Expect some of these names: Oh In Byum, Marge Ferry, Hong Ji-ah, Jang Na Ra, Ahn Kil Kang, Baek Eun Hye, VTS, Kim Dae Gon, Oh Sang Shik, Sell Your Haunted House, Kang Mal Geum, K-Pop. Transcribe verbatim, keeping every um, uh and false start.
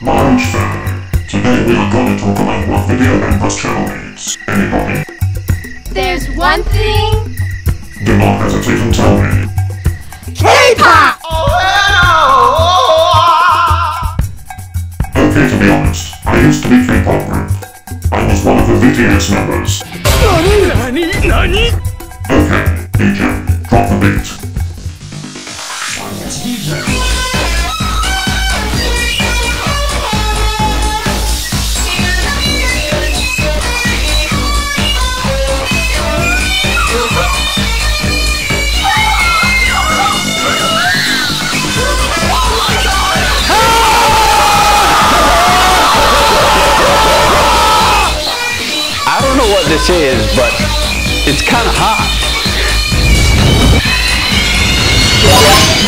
Marge Ferry. Today we are going to talk about what video members channel needs. Anybody? There's one thing? Do not hesitate and tell me. K-Pop! Okay, to be honest, I used to be K-Pop group. I was one of the V T S members. Nani? Nani? Nani? Okay, D J, drop the beat. D J. This is, but it's kind of hot.